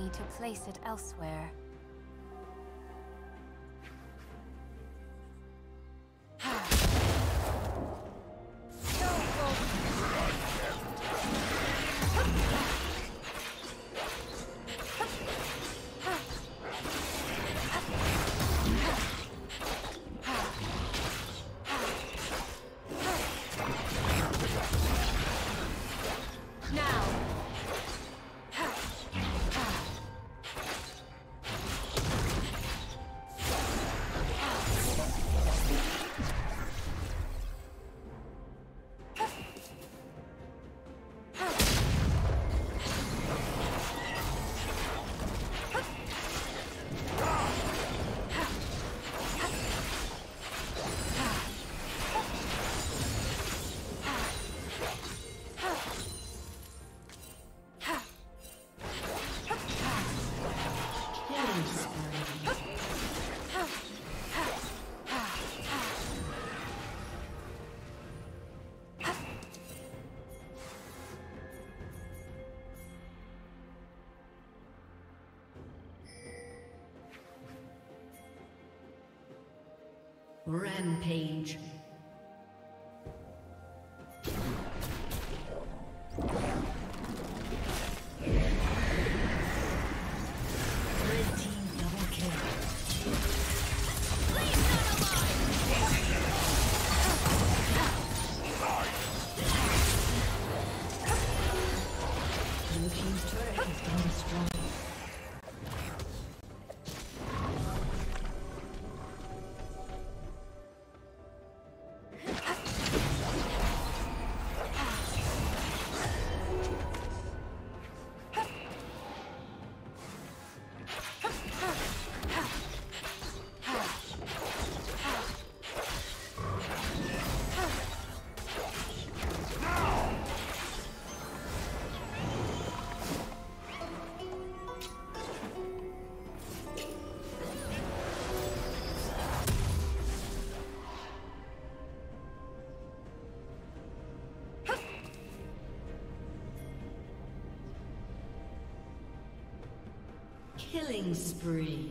money to place it elsewhere. Rampage. Killing spree.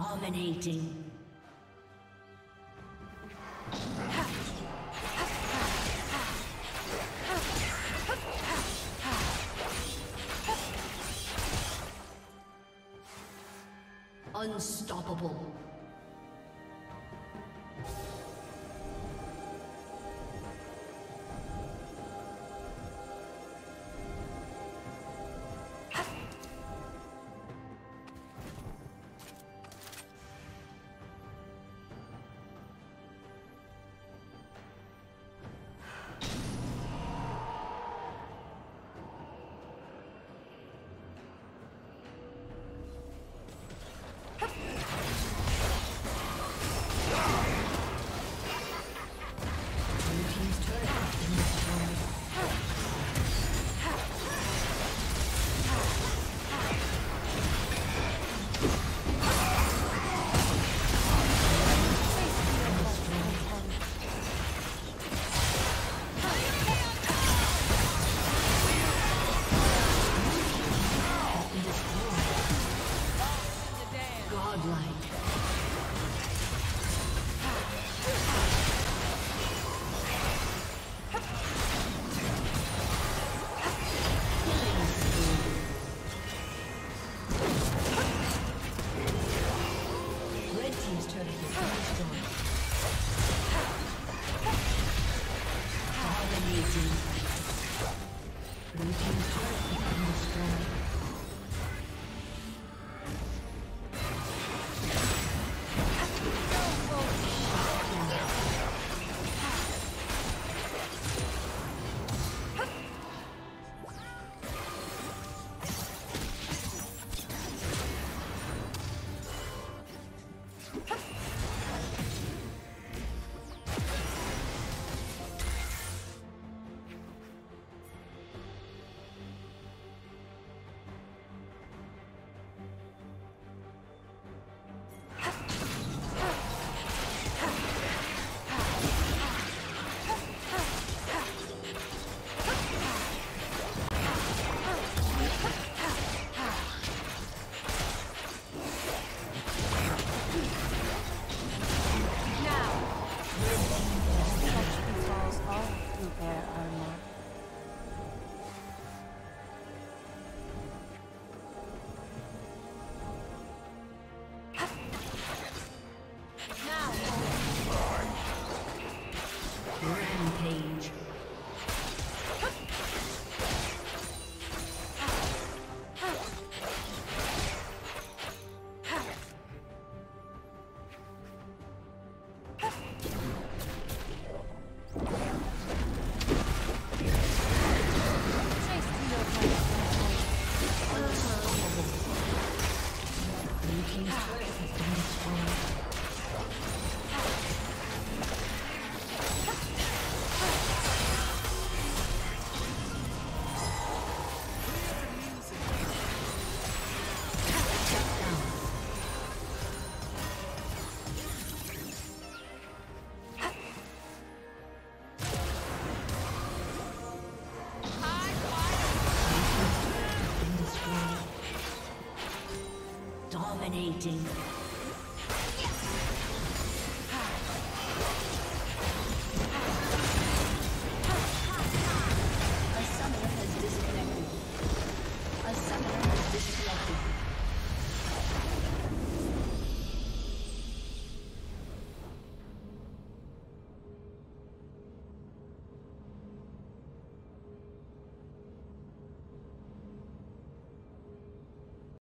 Dominating. Unstoppable. Dominating.